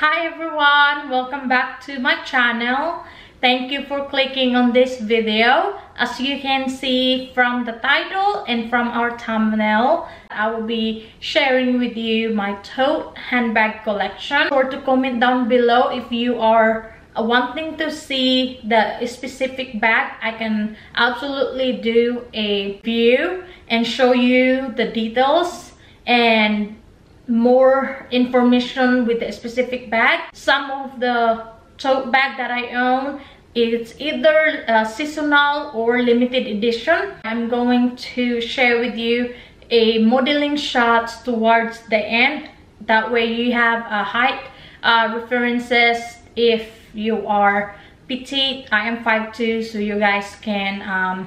Hi everyone, welcome back to my channel. Thank you for clicking on this video. As you can see from the title and from our thumbnail, I will be sharing with you my tote handbag collection. Or to comment down below if you are wanting to see the specific bag. I can absolutely do a review and show you the details and more information with the specific bag. Some of the tote bag that I own, it's either seasonal or limited edition. I'm going to share with you a modeling shots towards the end, that way you have a height references if you are petite. I am 5'2", so you guys can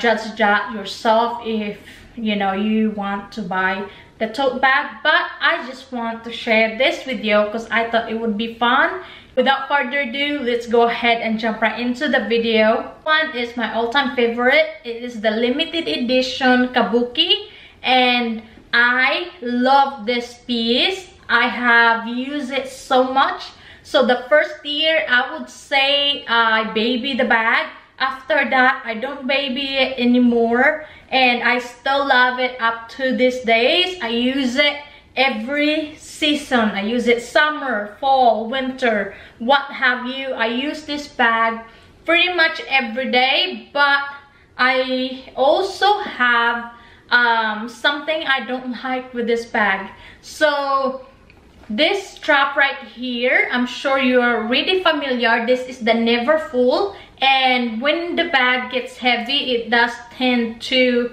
judge that yourself if you know you want to buy the tote bag. But I just want to share this with you because I thought it would be fun. Without further ado, let's go ahead and jump right into the video. One is my all-time favorite. It is the limited edition Kabuki, and I love this piece. I have used it so much. So the first year, I would say I baby the bag. After that, I don't baby it anymore, and I still love it up to these days. I use it every season. I use it summer, fall, winter, what have you. I use this bag pretty much every day, but I also have something I don't like with this bag. So this strap right here, I'm sure you are really familiar. This is the Neverfull, and when the bag gets heavy, it does tend to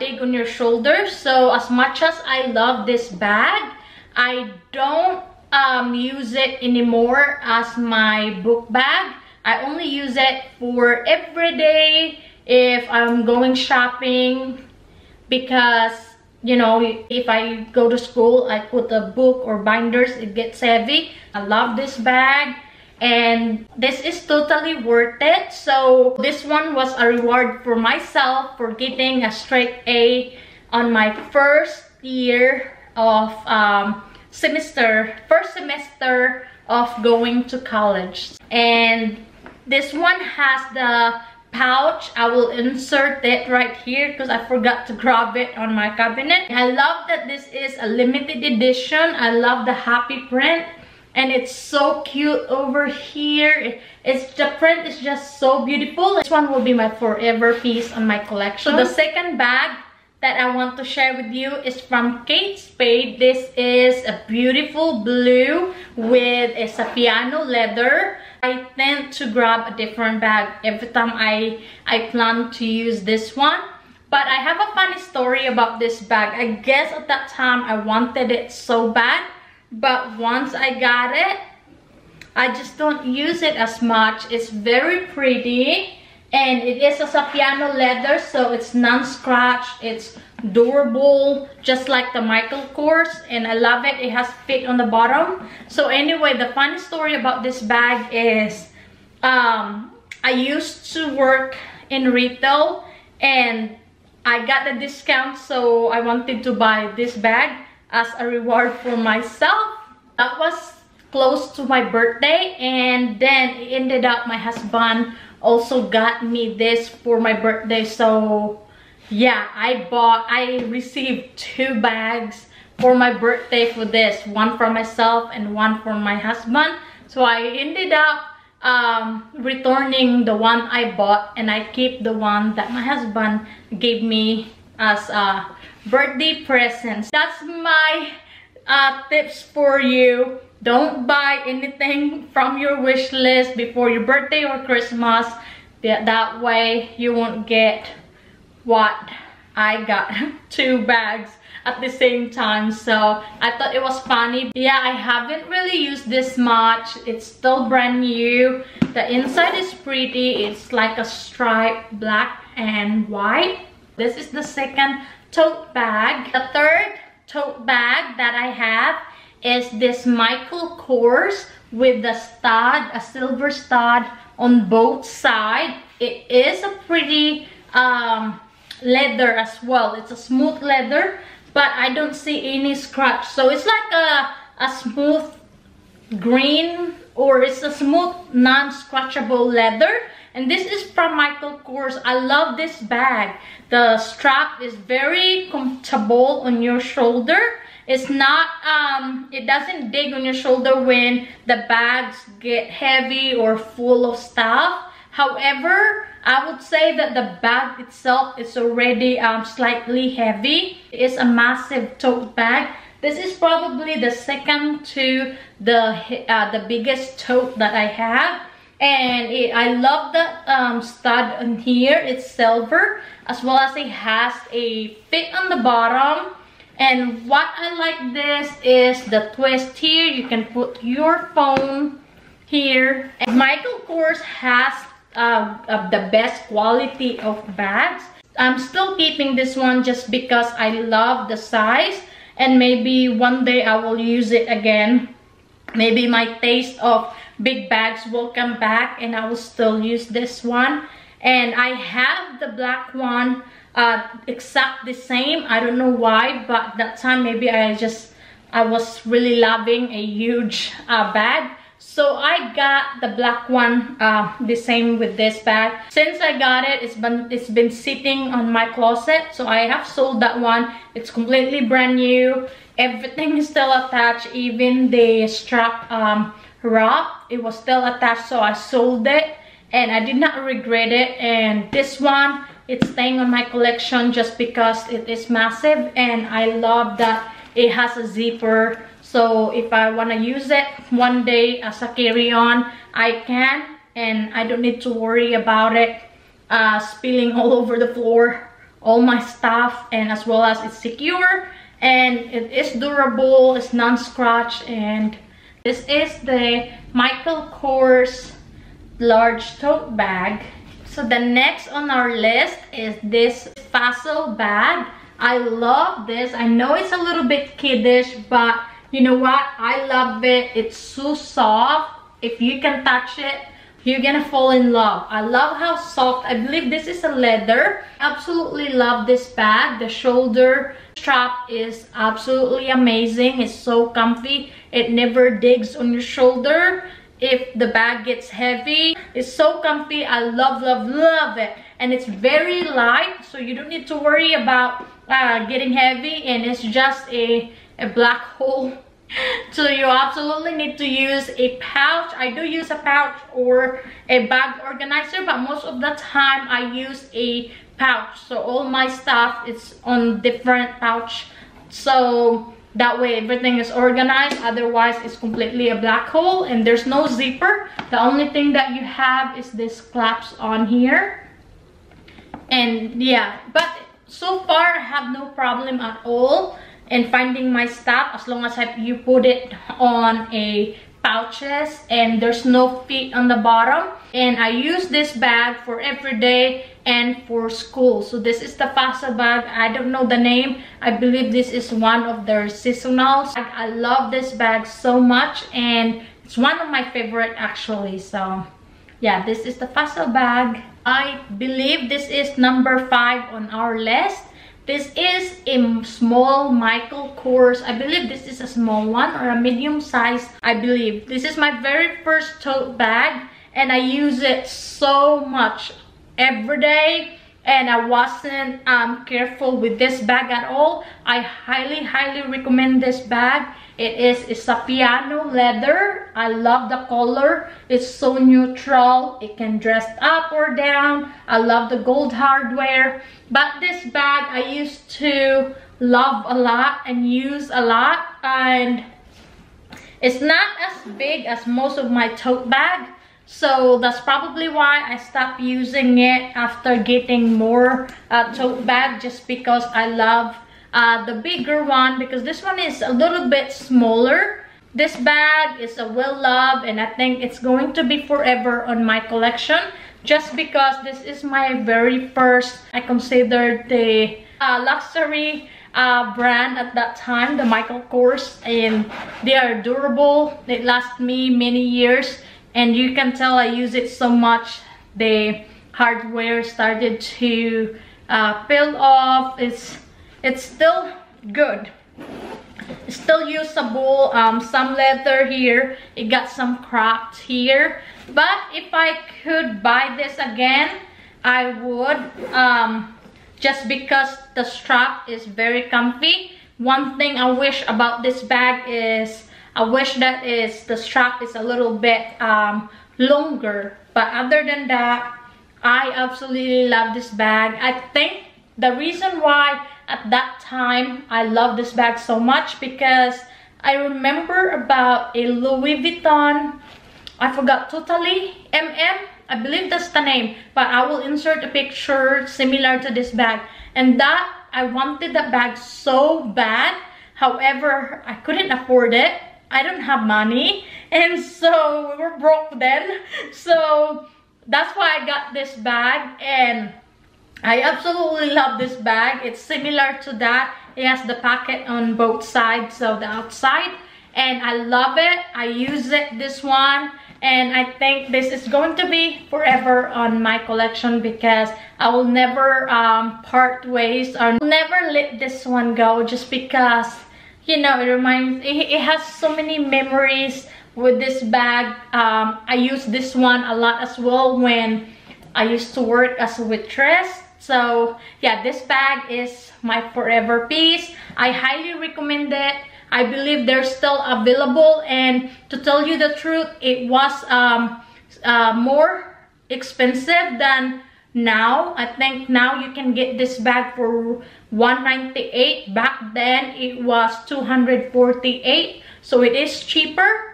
dig on your shoulder. So as much as I love this bag, I don't use it anymore as my book bag. I only use it for everyday if I'm going shopping, because you know, if I go to school, I put a book or binders, it gets heavy. I love this bag, and this is totally worth it. So this one was a reward for myself for getting a straight A on my first year of first semester of going to college. And this one has the pouch. I will insert it right here because I forgot to grab it on my cabinet. I love that this is a limited edition. I love the happy print, and it's so cute over here. It's the print is just so beautiful. This one will be my forever piece on my collection. So the second bag that I want to share with you is from Kate Spade. This is a beautiful blue with a Saffiano leather. I tend to grab a different bag every time I plan to use this one. But I have a funny story about this bag. I guess at that time I wanted it so bad, but once I got it, I just don't use it as much. It's very pretty, and it is a Saffiano leather, so it's non-scratch, it's durable, just like the Michael Kors, and I love it. It has fit on the bottom. So anyway, the funny story about this bag is I used to work in retail, and I got a discount, so I wanted to buy this bag as a reward for myself. That was close to my birthday, and then it ended up my husband also got me this for my birthday. So yeah, I received two bags for my birthday for this, one for myself and one for my husband. So I ended up returning the one I bought, and I keep the one that my husband gave me as a birthday present. That's my tips for you. Don't buy anything from your wish list before your birthday or Christmas. That way you won't get what I got, two bags at the same time. So I thought it was funny. Yeah, I haven't really used this much. It's still brand new. The inside is pretty. It's like a stripe, black and white. This is the second tote bag. The third tote bag that I have is this Michael Kors with the stud, a silver stud on both sides. It is a pretty leather as well. It's a smooth leather, but I don't see any scratch, so it's like a smooth green, or it's a smooth non-scratchable leather. And this is from Michael Kors. I love this bag. The strap is very comfortable on your shoulder. It's not, it doesn't dig on your shoulder when the bags get heavy or full of stuff. However, I would say that the bag itself is already slightly heavy. It's a massive tote bag. This is probably the second to the biggest tote that I have. And I love the stud on here. It's silver, as well as it has a fit on the bottom. And what I like this is the twist here. You can put your phone here. And Michael Kors has the best quality of bags. I'm still keeping this one just because I love the size. And maybe one day I will use it again. Maybe my taste of big bags will come back and I will still use this one. And I have the black one exact the same. I don't know why, but that time maybe I was really loving a huge bag, so I got the black one the same with this bag. Since I got it, it's been sitting on my closet, so I have sold that one. It's completely brand new. Everything is still attached, even the strap wrap, it was still attached, so I sold it and I did not regret it. And this one, it's staying on my collection just because it is massive, and I love that it has a zipper, so if I want to use it one day as a carry-on, I can, and I don't need to worry about it spilling all over the floor, all my stuff. And as well as it's secure, and it is durable, it's non-scratch. And this is the Michael Kors large tote bag. So the next on our list is this Fossil bag. I love this. I know it's a little bit kiddish, but you know what? I love it. It's so soft. If you can touch it, you're gonna fall in love. I love how soft. I believe this is a leather. Absolutely love this bag. The shoulder strap is absolutely amazing. It's so comfy. It never digs on your shoulder. If the bag gets heavy, it's so comfy. I love, love, love it. And it's very light, so you don't need to worry about getting heavy. And it's just a black hole. So you absolutely need to use a pouch. I do use a pouch or a bag organizer, but most of the time I use a pouch. So all my stuff is on different pouch. So that way everything is organized. Otherwise it's completely a black hole, and there's no zipper. The only thing that you have is this clasp on here. And yeah, but so far I have no problem at all in finding my stuff, as long as you put it on a pouches and there's no feet on the bottom. And I use this bag for every day and for school. So this is the Fossil bag. I don't know the name. I believe this is one of their seasonals. I love this bag so much, and it's one of my favorite actually. So yeah, this is the Fossil bag. I believe this is number 5 on our list. This is a small Michael Kors. I believe this is a small one or a medium size. I believe this is my very first tote bag, and I use it so much every day, and I wasn't careful with this bag at all. I highly recommend this bag. It is a Saffiano leather. I love the color. It's so neutral. It can dress up or down. I love the gold hardware. But this bag I used to love a lot and use a lot, and it's not as big as most of my tote bag. So that's probably why I stopped using it after getting more tote bag, just because I love the bigger one, because this one is a little bit smaller. This bag is a well-loved, and I think it's going to be forever on my collection, just because this is my very first. I considered the luxury brand at that time, the Michael Kors, and they are durable. They last me many years. And you can tell I use it so much. The hardware started to peel off. It's still good. Still usable. Some leather here. It got some cracks here. But if I could buy this again, I would. Just because the strap is very comfy. One thing I wish about this bag is I wish that is the strap is a little bit longer. But other than that, I absolutely love this bag. I think the reason why at that time I love this bag so much because I remember about a Louis Vuitton, I forgot totally, I believe that's the name, but I will insert a picture similar to this bag. And that, I wanted that bag so bad. However, I couldn't afford it. I don't have money. And so, we were broke then. So, that's why I got this bag. And I absolutely love this bag. It's similar to that. It has the pocket on both sides of the outside. And I love it. I use it, this one. And I think this is going to be forever on my collection because I will never part ways or never let this one go just because, you know, it reminds, it has so many memories with this bag. I use this one a lot as well when I used to work as a waitress. So yeah, this bag is my forever piece. I highly recommend it. I believe they're still available, and to tell you the truth, it was more expensive than now. I think now you can get this bag for $198. Back then it was $248, so it is cheaper.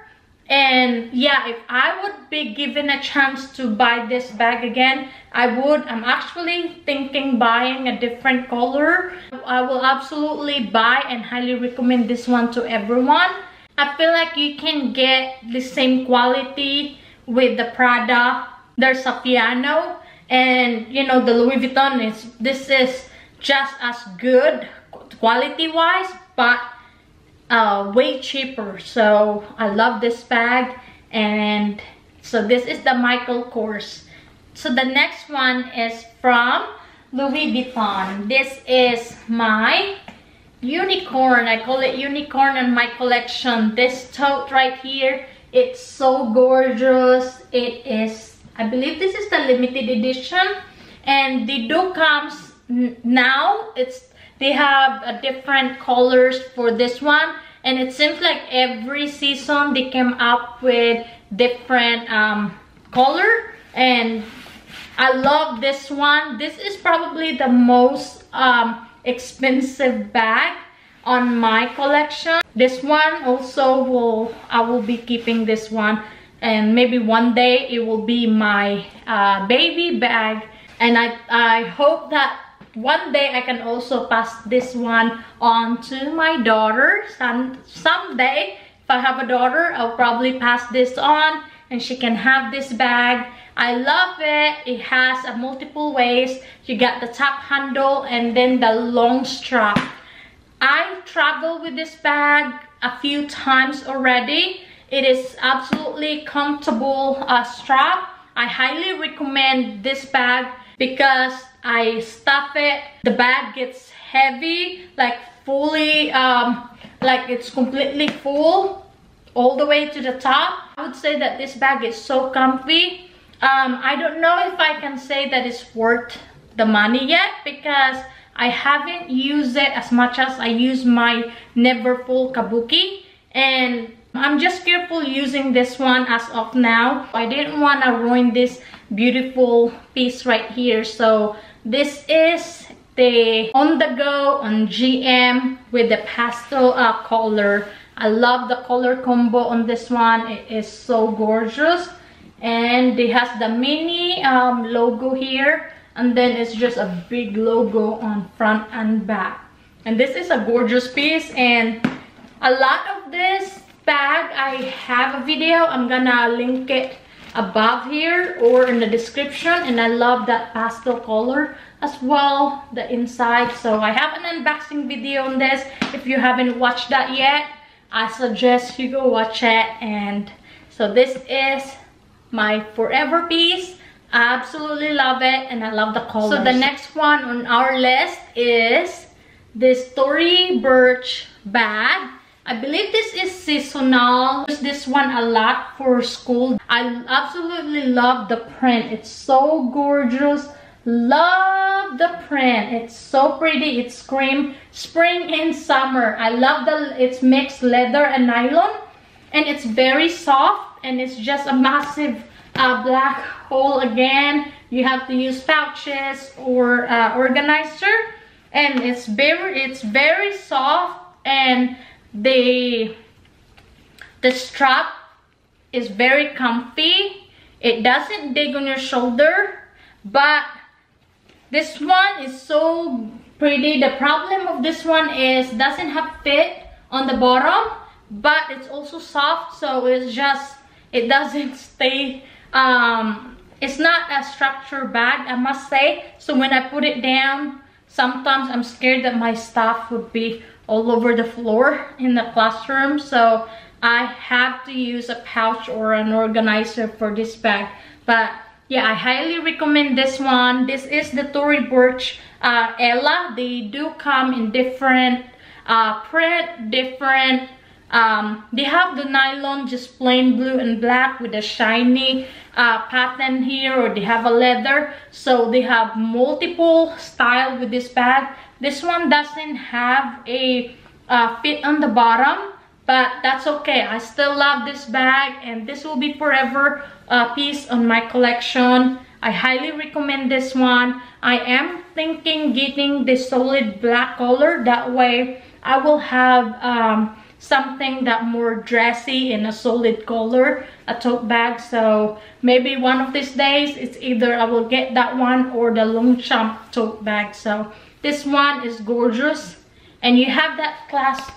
And yeah, if I would be given a chance to buy this bag again, I would. I'm actually thinking buying a different color. I will absolutely buy and highly recommend this one to everyone. I feel like you can get the same quality with the Prada, their Saffiano, and you know the Louis Vuitton is, this is just as good quality wise, but way cheaper. So I love this bag. And so this is the Michael Kors. So the next one is from Louis Vuitton. This is my unicorn. I call it unicorn in my collection. This tote right here, it's so gorgeous. It is, I believe this is the limited edition, and they do comes now. They have different colors for this one, and it seems like every season they came up with different color. And I love this one. This is probably the most expensive bag on my collection. This one also I will be keeping this one, and maybe one day it will be my baby bag. And I hope that one day I can also pass this one on to my daughter. Someday, if I have a daughter, I'll probably pass this on and she can have this bag. I love it. It has multiple ways. You got the top handle and then the long strap. I traveled with this bag a few times already. It is absolutely comfortable strap. I highly recommend this bag because I stuff it, the bag gets heavy, like fully, like it's completely full all the way to the top. I would say that this bag is so comfy. I don't know if I can say that it's worth the money yet because I haven't used it as much as I use my Neverfull Kabuki, and I'm just careful using this one as of now. I didn't want to ruin this beautiful piece right here. So this is the On The Go on GM with the pastel color. I love the color combo on this one. It is so gorgeous, and it has the mini logo here, and then it's just a big logo on front and back. And this is a gorgeous piece, and a lot of this bag, I have a video. I'm gonna link it above here or in the description. And I love that pastel color as well, the inside. So I have an unboxing video on this. If you haven't watched that yet, I suggest you go watch it. And so this is my forever piece. I absolutely love it, and I love the colors. So the next one on our list is this Tory Burch bag. I believe this is seasonal. I use this one a lot for school. I absolutely love the print. It's so gorgeous. Love the print. It's so pretty. It's cream, spring and summer. I love the it's mixed leather and nylon, and it's very soft, and it's just a massive black hole again. You have to use pouches or organizer, and it's very soft, and the strap is very comfy. It doesn't dig on your shoulder, but this one is so pretty. The problem of this one is doesn't have fit on the bottom, but it's also soft, so it's just it doesn't stay. It's not a structured bag, I must say. So when I put it down, sometimes I'm scared that my stuff would be all over the floor in the classroom. So I have to use a pouch or an organizer for this bag. But yeah, I highly recommend this one. This is the Tory Burch Ella. They do come in different print, different. They have the nylon, just plain blue and black with a shiny pattern here, or they have a leather. So they have multiple style with this bag. This one doesn't have a fit on the bottom, but that's okay. I still love this bag, and this will be forever a piece on my collection. I highly recommend this one. I am thinking getting the solid black color. That way I will have something that more dressy in a solid color, a tote bag. So maybe one of these days, it's either I will get that one or the Longchamp tote bag. So this one is gorgeous, and you have that clasp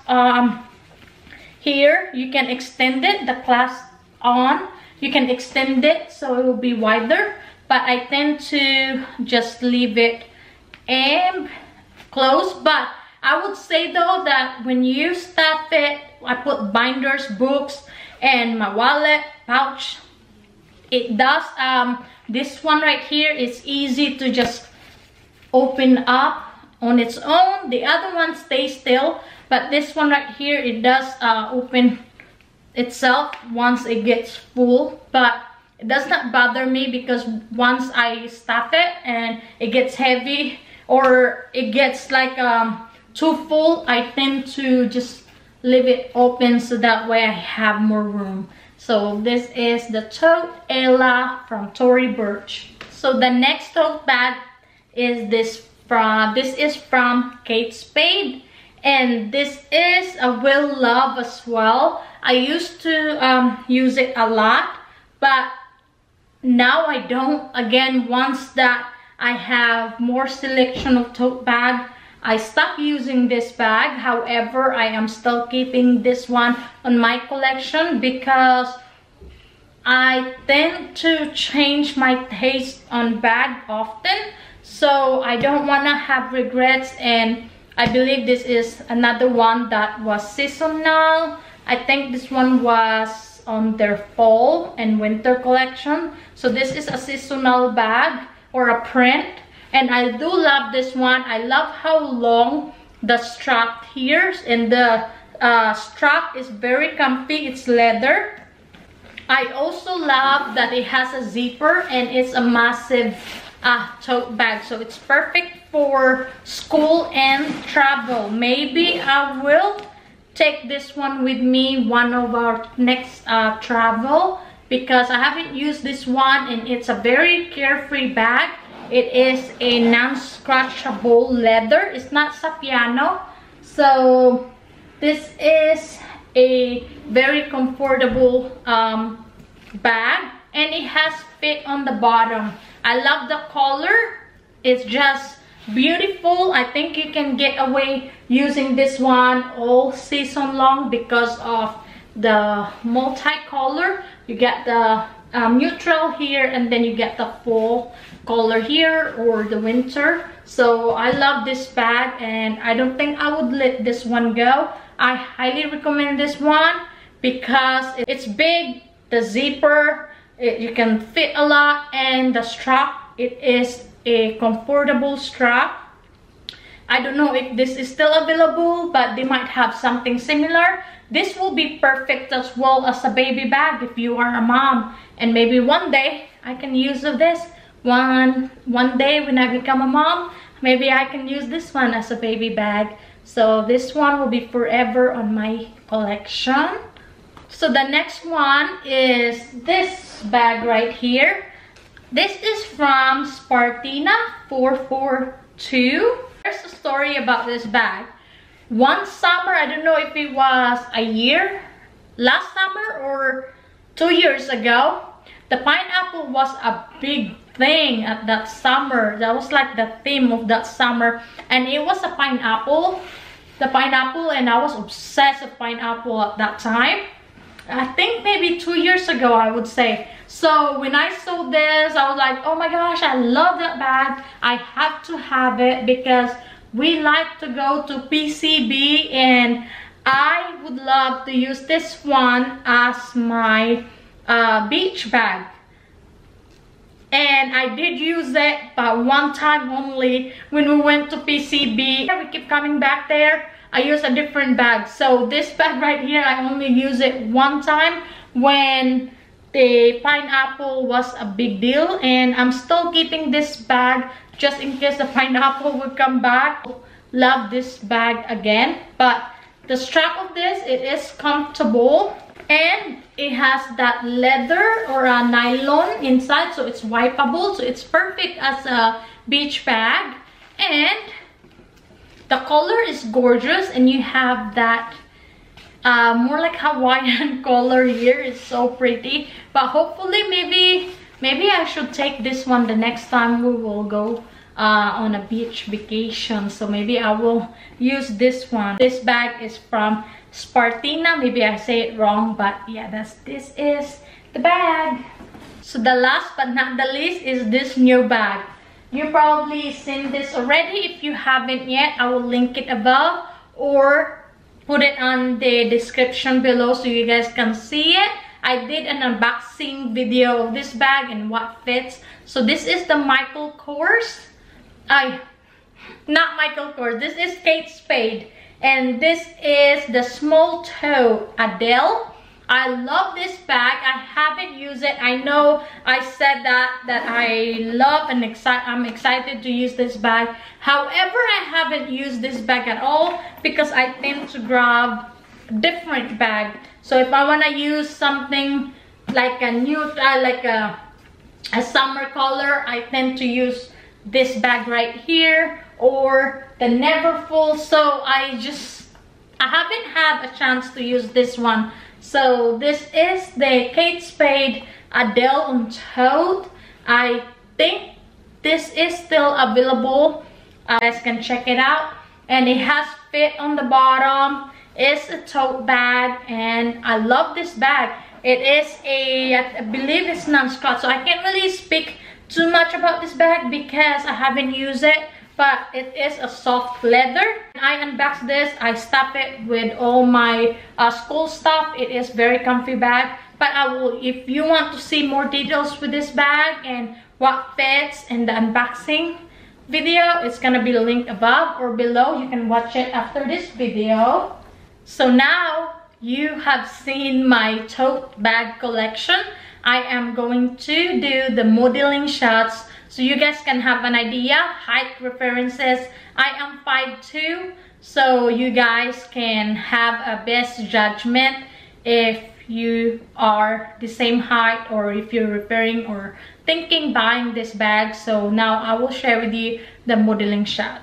here. You can extend it, the clasp on, you can extend it so it will be wider, but I tend to just leave it and close. But I would say though that when you stuff it, I put binders, books, and my wallet, pouch. It does, this one right here is easy to just open up on its own. The other one stays still, but this one right here, it does open itself once it gets full. But it does not bother me because once I stuff it and it gets heavy or it gets like, too full, I tend to just leave it open so that way I have more room. So this is the tote Ella from Tory Burch. So the next tote bag is this is from Kate Spade, and this is a Will Love as well. I used to use it a lot, but now I don't. Again, once that I have more selection of tote bag, I stopped using this bag. However, I am still keeping this one on my collection because I tend to change my taste on bag often. So I don't want to have regrets, and I believe this is another one that was seasonal. I think this one was on their fall and winter collection. So this is a seasonal bag or a print. And I do love this one. I love how long the strap here, and the strap is very comfy. It's leather. I also love that it has a zipper, and it's a massive tote bag. So it's perfect for school and travel. Maybe I will take this one with me one of our next travel, because I haven't used this one, and it's a very carefree bag. It is a non-scratchable leather. It's not Saffiano. So this is a very comfortable bag, and it has fit on the bottom. I love the color. It's just beautiful. I think you can get away using this one all season long because of the multicolor. You get the neutral here, and then you get the full color here, or the winter. So I love this bag, and I don't think I would let this one go. I highly recommend this one because it's big, the zipper, you can fit a lot, and the strap, it is a comfortable strap. I don't know if this is still available, but they might have something similar. This will be perfect as well as a baby bag if you are a mom. And maybe one day I can use of this. One day when I become a mom, maybe I can use this one as a baby bag. So this one will be forever on my collection. So the next one is this bag right here. This is from Spartina 442. There's a story about this bag. One summer, I don't know if it was a year, last summer or 2 years ago, the pineapple was a big thing at that summer. That was like the theme of that summer, and it was a pineapple, the pineapple, and I was obsessed with pineapple at that time. I think maybe 2 years ago, I would say. So when I saw this, I was like, oh my gosh, I love that bag. I have to have it because we like to go to PCB, and I would love to use this one as my beach bag. And I did use it, but one time only when we went to PCB. We keep coming back there. I use a different bag. So this bag right here, I only use it one time when the pineapple was a big deal. And I'm still keeping this bag just in case the pineapple would come back. Love this bag again. But the strap of this, it is comfortable. And it has that leather or a nylon inside, so it's wipeable. So it's perfect as a beach bag. And the color is gorgeous, and you have that more like Hawaiian color here. It's so pretty. But hopefully, maybe I should take this one the next time we will go on a beach vacation. So maybe I will use this one. This bag is from Spartina. Maybe I say it wrong, but yeah, this is the bag. So the last but not the least is this new bag. You probably seen this already. If you haven't yet, I will link it above or put it on the description below so you guys can see it. I did an unboxing video of this bag and what fits. So this is the Michael Kors. Not Michael Kors. This is Kate Spade. And this is the small toe Adele. I love this bag. I haven't used it. I know I said that I love and I'm excited to use this bag. However, I haven't used this bag at all because I tend to grab a different bag. So if I want to use something like a summer color, I tend to use this bag right here or the Neverfull. So I haven't had a chance to use this one. So this is the Kate Spade Adele on Tote. I think this is still available. You guys can check it out. And it has fit on the bottom. It's a tote bag, and I love this bag. It is I believe it's non-scotch. So I can't really speak too much about this bag because I haven't used it. But it is a soft leather. When I unboxed this, I stuffed it with all my school stuff. It is very comfy bag. But if you want to see more details with this bag and what fits and the unboxing video, it's gonna be linked above or below. You can watch it after this video. So now you have seen my tote bag collection. I am going to do the modeling shots so you guys can have an idea, height references. I am 5'2", so you guys can have a best judgment if you are the same height or if you're referring or thinking buying this bag. So now I will share with you the modeling shot.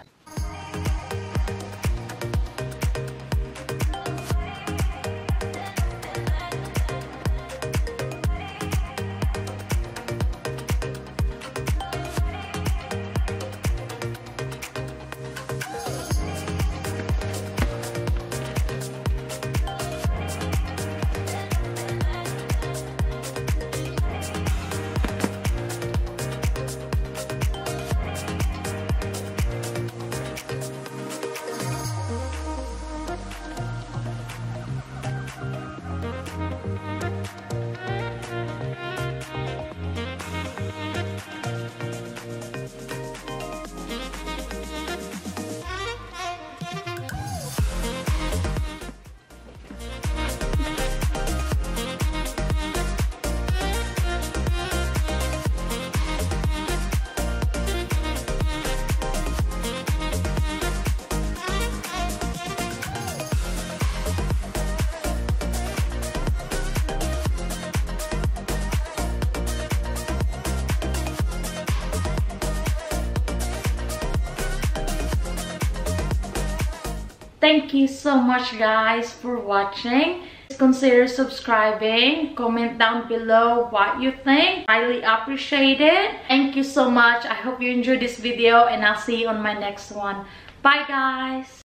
Thank you so much guys for watching. Please consider subscribing, comment down below what you think. Highly appreciate it. Thank you so much. I hope you enjoyed this video and I'll see you on my next one. Bye guys.